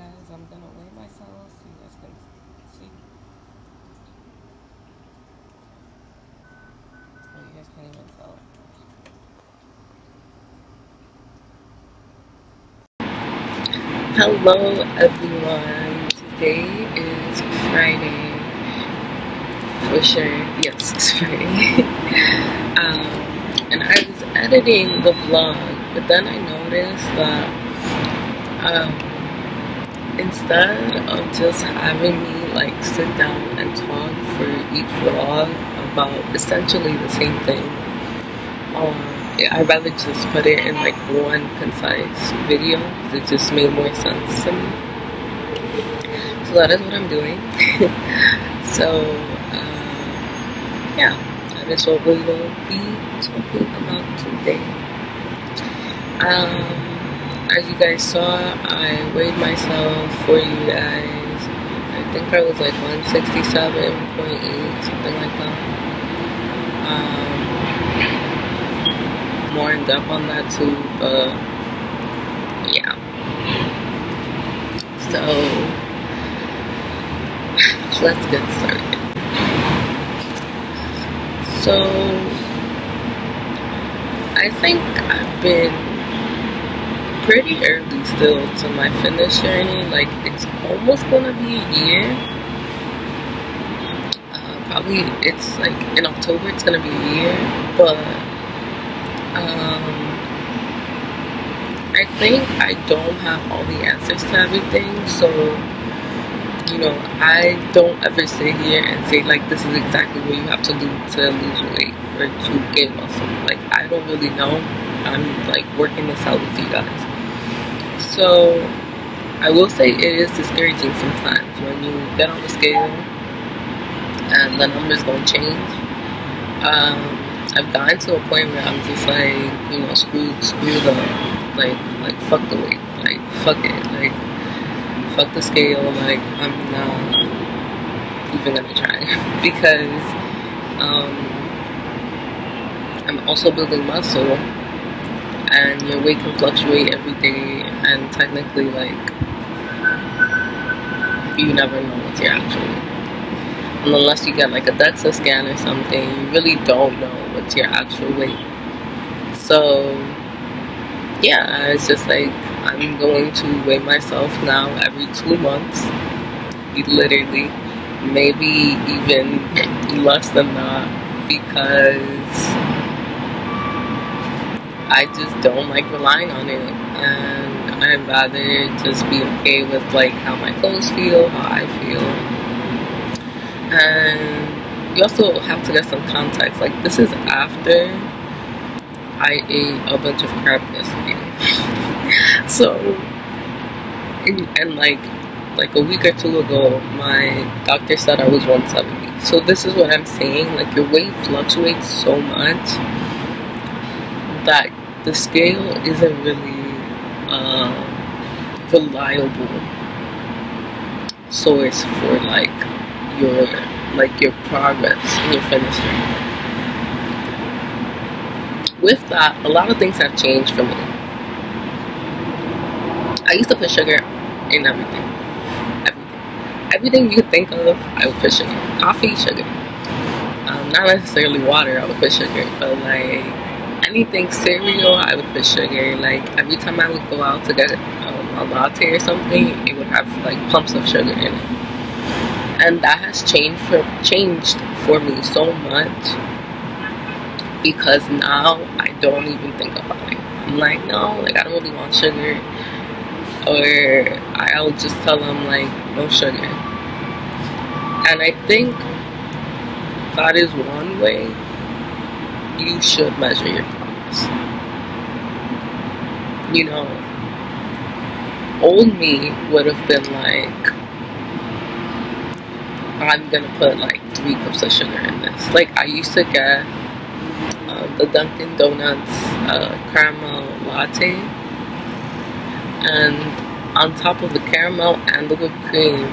guys. I'm gonna weigh myself so you guys can see. Oh, you guys can't even tell. Hello everyone. Today is Friday. For sure. Yes, it's Friday. And I was editing the vlog, but then I noticed that instead of just having me like sit down and talk for each vlog about essentially the same thing, I'd rather just put it in like one concise video. It just made more sense to me, so that is what I'm doing. So yeah, that is what we will be talking about today. As you guys saw, I weighed myself for you guys. I think I was like 167.8, something like that. More in depth on that too, but yeah. So let's get started. So I think I've been pretty early still to my fitness journey. Like, it's almost gonna be a year. Probably it's like in October it's gonna be a year, but I think I don't have all the answers to everything, so you know, I don't ever sit here and say like this is exactly what you have to do to lose weight or to gain muscle. Like, I don't really know. I'm like working this out with you guys. So I will say it is discouraging sometimes when you get on the scale and the numbers don't change. I've gotten to a point where I'm just like, you know, screw the, like fuck the weight, like fuck it, like fuck the scale, like I'm not even gonna try because I'm also building muscle. And your weight can fluctuate every day, and technically, like, you never know what you're actually. And unless you get like a DEXA scan or something, you really don't know what's your actual weight. So yeah, it's just like I'm going to weigh myself now every 2 months, literally, maybe even less than that, because I just don't like relying on it, and I'd rather just be okay with like how my clothes feel, how I feel. And you also have to get some context. Like, this is after I ate a bunch of crap yesterday. So, and like a week or two ago, my doctor said I was 170. So this is what I'm saying. Like, your weight fluctuates so much that the scale isn't really reliable source for like your progress in your fitness journey. With that, a lot of things have changed for me. I used to put sugar in everything. Everything you could think of, I would put sugar. Coffee, sugar. Not necessarily water, I would put sugar, but like anything cereal, I would put sugar. Like, every time I would go out to get a latte or something, it would have like clumps of sugar in it, and that has changed for me so much because now I don't even think about it. I'm like, no, like I don't really want sugar, or I'll just tell them like no sugar. And I think that is one way you should measure your progress. You know, old me would have been like, I'm gonna put like 3 cups of sugar in this. Like, I used to get the Dunkin' Donuts caramel latte, and on top of the caramel and the whipped cream,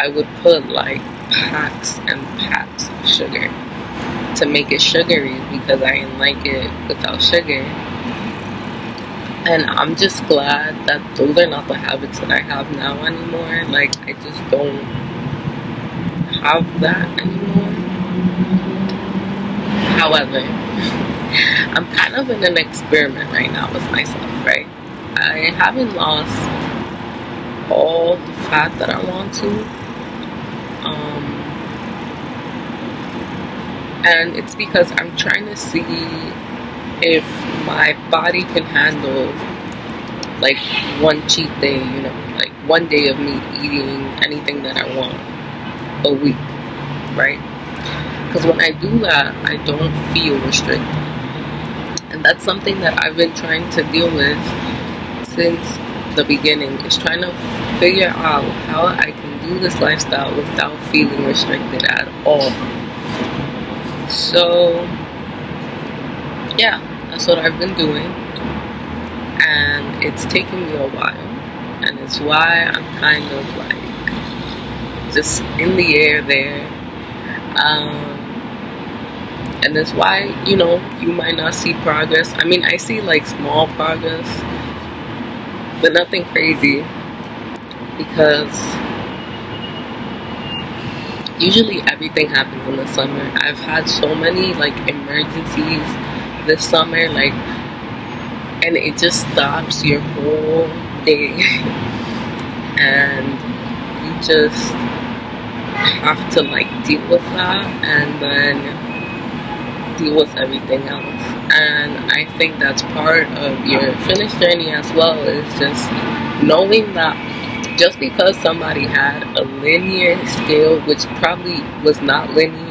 I would put like packs and packs of sugar to make it sugary because I didn't like it without sugar. And I'm just glad that those are not the habits that I have now anymore. Like, I just don't have that anymore. However, I'm kind of in an experiment right now with myself, right? I haven't lost all the fat that I want to. And it's because I'm trying to see if my body can handle like one cheat day, you know, like one day of me eating anything that I want a week, right? Because when I do that, I don't feel restricted, and that's something that I've been trying to deal with since the beginning, is trying to figure out how I can do this lifestyle without feeling restricted at all. So yeah, that's what I've been doing, and it's taking me a while, and it's why I'm kind of like just in the air there, and that's why, you know, you might not see progress. I mean, I see like small progress, but nothing crazy, because usually everything happens in the summer. I've had so many like emergencies this summer, like, and it just stops your whole day and you just have to like deal with that and then deal with everything else. And I think that's part of your fitness journey as well, is just knowing that just because somebody had a linear scale, which probably was not linear,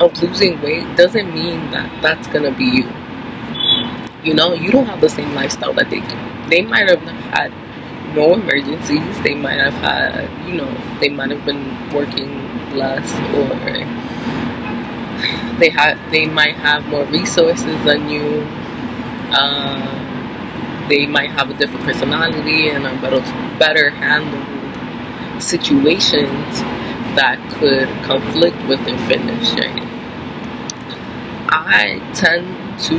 of losing weight, doesn't mean that that's gonna be you. You know, you don't have the same lifestyle that they do. They might have had no emergencies, they might have had, you know, they might have been working less, or they might have more resources than you. They might have a different personality and are better handle situations that could conflict with their fitness journey. I tend to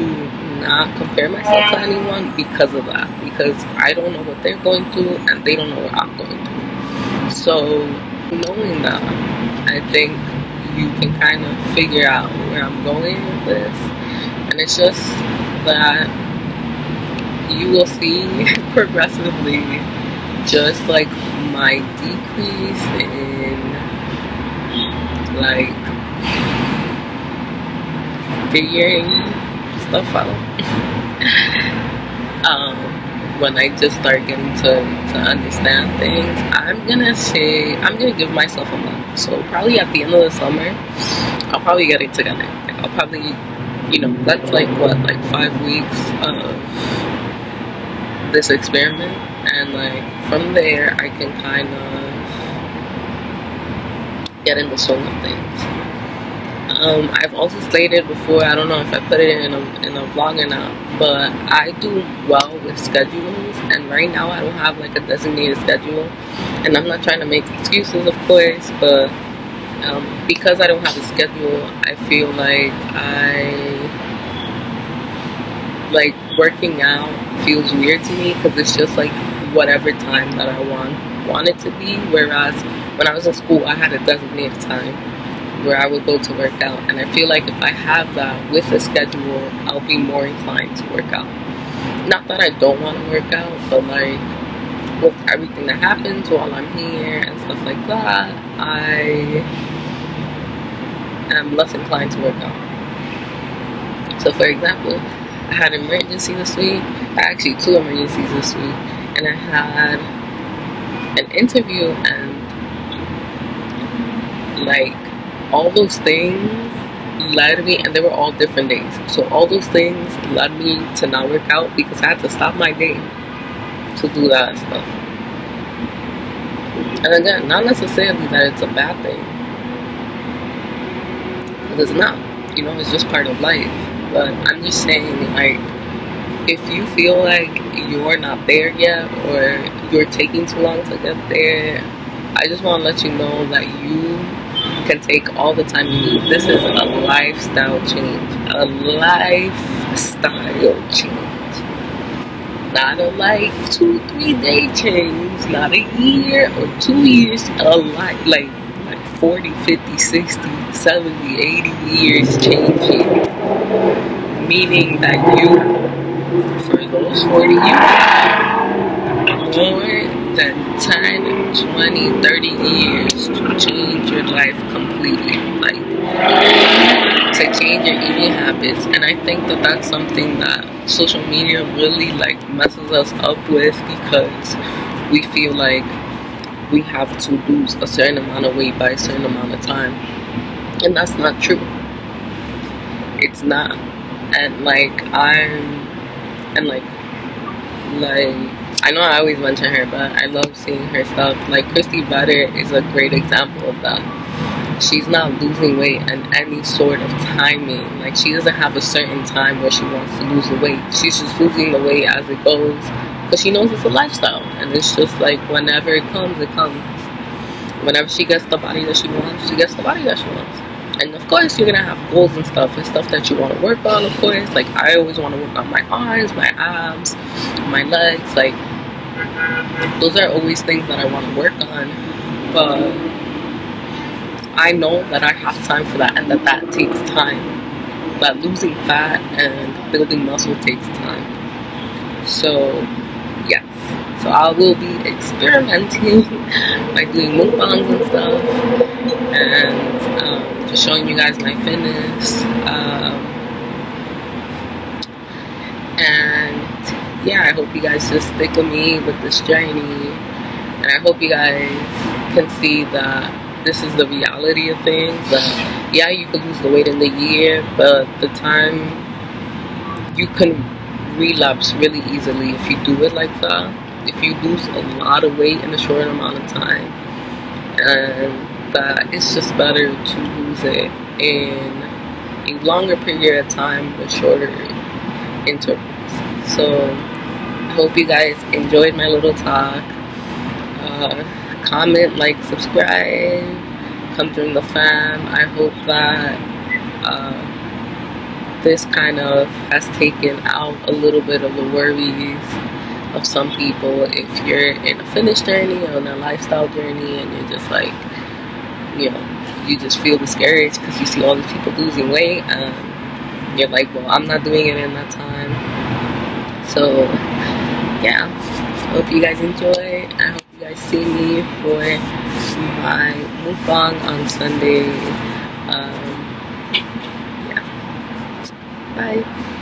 not compare myself to anyone because of that, because I don't know what they're going through and they don't know what I'm going through. So knowing that, I think you can kind of figure out where I'm going with this, and it's just that you will see progressively just like my decrease in like figuring stuff out. When I just start getting to understand things, I'm gonna give myself a month. So probably at the end of the summer, I'll probably get it together. Like, I'll probably, you know, that's like what, like 5 weeks of this experiment, and like from there I can kind of get in the swing of things. I've also stated before, I don't know if I put it in a vlog or not, but I do well with schedules, and right now I don't have like a designated schedule, and I'm not trying to make excuses, of course, but because I don't have a schedule, I feel like I working out feels weird to me, because it's just like whatever time that I want it to be. Whereas when I was in school, I had a designated time where I would go to work out, and I feel like if I have that with a schedule, I'll be more inclined to work out. Not that I don't want to work out, but like with everything that happens while I'm here and stuff like that, I am less inclined to work out. So for example, I had an emergency this week, actually 2 emergencies this week, and I had an interview, and like all those things led me, and they were all different days, so all those things led me to not work out, because I had to stop my day to do that stuff. And again, not necessarily that it's a bad thing, because it's not, you know, it's just part of life. But I'm just saying, like, if you feel like you're not there yet, or you're taking too long to get there, I just want to let you know that you can take all the time you need. This is a lifestyle change, a life style change. Not a like 2-3 day change, not a year or 2 years, a lot, like 40, 50, 60, 70, 80 years changing. Meaning that you, for those 40 years, more than 10, 20, 30 years to change your life completely. To change your eating habits. And I think that that's something that social media really messes us up with, because we feel like we have to lose a certain amount of weight by a certain amount of time, and that's not true. It's not. And I know I always mention her, but I love seeing her stuff. Like Christy Butter is a great example of that. She's not losing weight in any sort of timing. Like, she doesn't have a certain time where she wants to lose the weight. She's just losing the weight as it goes, because she knows it's a lifestyle, and it's just like whenever it comes, it comes. Whenever she gets the body that she wants, she gets the body that she wants. And of course you're gonna have goals and stuff, and stuff that you want to work on. Of course, like I always want to work on my arms, my abs, my legs. Like, those are always things that I want to work on, but I know that I have time for that, and that takes time. That losing fat and building muscle takes time. So, yes. So I will be experimenting by doing mukbangs and stuff, and just showing you guys my fitness. And yeah, I hope you guys just stick with me with this journey, and I hope you guys can see that this is the reality of things. Yeah, you could lose the weight in the year, but the time, you can relapse really easily if you do it like that. If you lose a lot of weight in a short amount of time, and that it's just better to lose it in a longer period of time with shorter intervals. So I hope you guys enjoyed my little talk. Comment, like, subscribe, come join the fam. I hope that this kind of has taken out a little bit of the worries of some people. If you're in a fitness journey or in a lifestyle journey, and you're just like, you know, you just feel discouraged because you see all these people losing weight, and you're like, well, I'm not doing it in that time. So yeah, hope you guys enjoy. I hope you guys see me for my mukbang on Sunday. Yeah. Bye.